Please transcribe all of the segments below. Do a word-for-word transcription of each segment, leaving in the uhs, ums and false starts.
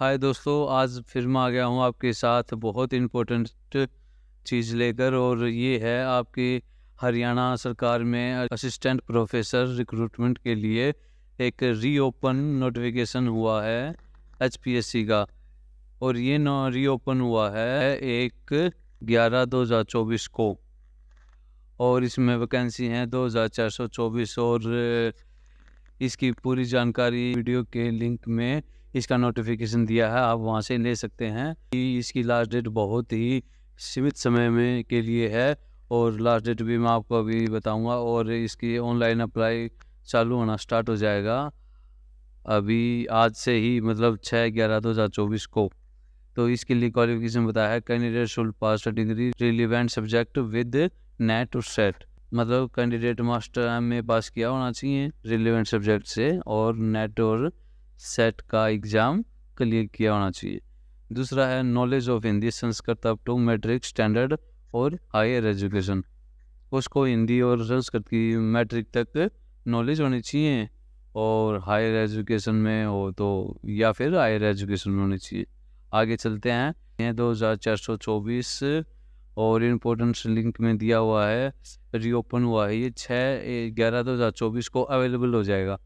हाय दोस्तों, आज फिर मैं आ गया हूँ आपके साथ बहुत इम्पोर्टेंट चीज़ लेकर, और ये है आपकी हरियाणा सरकार में असिस्टेंट प्रोफेसर रिक्रूटमेंट के लिए एक रीओपन नोटिफिकेशन हुआ है एच पी एस सी का। और ये रीओपन हुआ है एक ग्यारह दो हज़ार चौबीस को, और इसमें वैकेंसी हैं दो हज़ार चार सौ चौबीस। और इसकी पूरी जानकारी वीडियो के लिंक में इसका नोटिफिकेशन दिया है, आप वहां से ले सकते हैं। इसकी लास्ट डेट बहुत ही सीमित समय में के लिए है, और लास्ट डेट भी मैं आपको अभी बताऊंगा। और इसकी ऑनलाइन अप्लाई चालू होना स्टार्ट हो जाएगा अभी आज से ही, मतलब छः ग्यारह दो हज़ार चौबीस को। तो इसके लिए क्वालिफिकेशन बताया है, candidate should pass a degree relevant subject with NET और सेट, मतलब candidate master M A pass किया होना चाहिए रिलीवेंट सब्जेक्ट से, और नेट और सेट का एग्ज़ाम क्लियर किया होना चाहिए। दूसरा है knowledge of Hindi Sanskrit up to matric standard और हायर एजुकेशन, उसको हिंदी और संस्कृत की मैट्रिक तक नॉलेज होनी चाहिए, और हायर एजुकेशन में हो तो या फिर हायर एजुकेशन में होनी चाहिए। आगे चलते हैं, ये दो हज़ार चार सौ चौबीस और इम्पोर्टेंस लिंक में दिया हुआ है, रीओपन हुआ है ये छः ग्यारह दो हज़ार चौबीस को अवेलेबल हो जाएगा।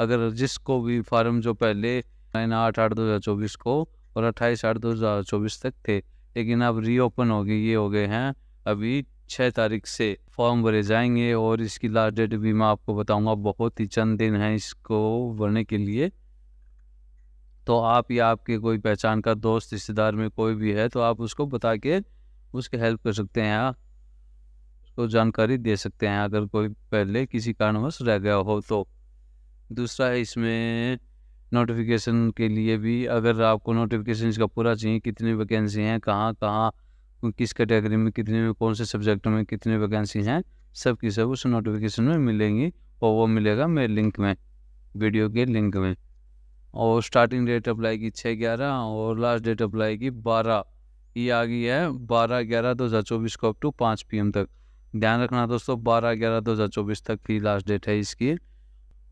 अगर जिसको भी फार्म जो पहले नाइन आठ आठ दो हज़ार चौबीस को और अट्ठाईस आठ दो हज़ार चौबीस तक थे, लेकिन अब रीओपन हो गए, ये हो गए हैं अभी छः तारीख से फॉर्म भरे जाएंगे। और इसकी लास्ट डेट भी मैं आपको बताऊंगा, बहुत ही चंद दिन हैं इसको भरने के लिए। तो आप या आपके कोई पहचान का दोस्त रिश्तेदार में कोई भी है तो आप उसको बता के उसकी हेल्प कर सकते हैं, उसको जानकारी दे सकते हैं अगर कोई पहले किसी कारणवश रह गया हो तो। दूसरा है इसमें नोटिफिकेशन के लिए भी, अगर आपको नोटिफिकेशन इसका पूरा चाहिए, कितनी वैकेंसी हैं, कहाँ कहाँ, किस कैटेगरी में कितने में, कौन से सब्जेक्ट में कितनी वैकेंसी हैं, सब की सब उस नोटिफिकेशन में मिलेंगी, और वो मिलेगा मेरे लिंक में, वीडियो के लिंक में। और स्टार्टिंग डेट अप्लाई की छः ग्यारह और लास्ट डेट अप्लाई की बारह, ये आ गई है बारह ग्यारह दो हज़ार चौबीस को अप टू पाँच पी एम तक। ध्यान रखना दोस्तों, बारह ग्यारह दो हज़ार चौबीस तक की लास्ट डेट है इसकी।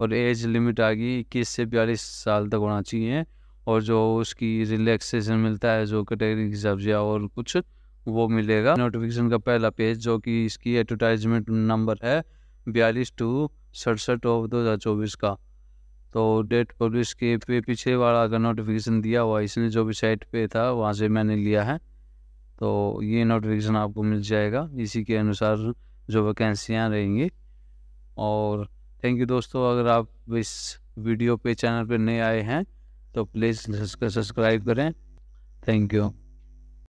और एज लिमिट आ गई इक्कीस से बयालीस साल तक होना चाहिए, और जो उसकी रिलैक्सेशन मिलता है जो कैटेगरी के हिसाब से और कुछ वो मिलेगा। नोटिफिकेशन का पहला पेज जो कि इसकी एडवर्टाइजमेंट नंबर है बयालीस टू सड़सठ ऑफ दो हज़ार चौबीस का। तो डेट पब्लिश के पे पीछे वाला का नोटिफिकेशन दिया हुआ, इसने जो भी साइट पे था वहाँ से मैंने लिया है। तो ये नोटिफिकेशन आपको मिल जाएगा, इसी के अनुसार जो वैकेंसियाँ रहेंगी। और थैंक यू दोस्तों, अगर आप इस वीडियो पे चैनल पे नए आए हैं तो प्लीज़ सब्सक्राइब करें। Thank you.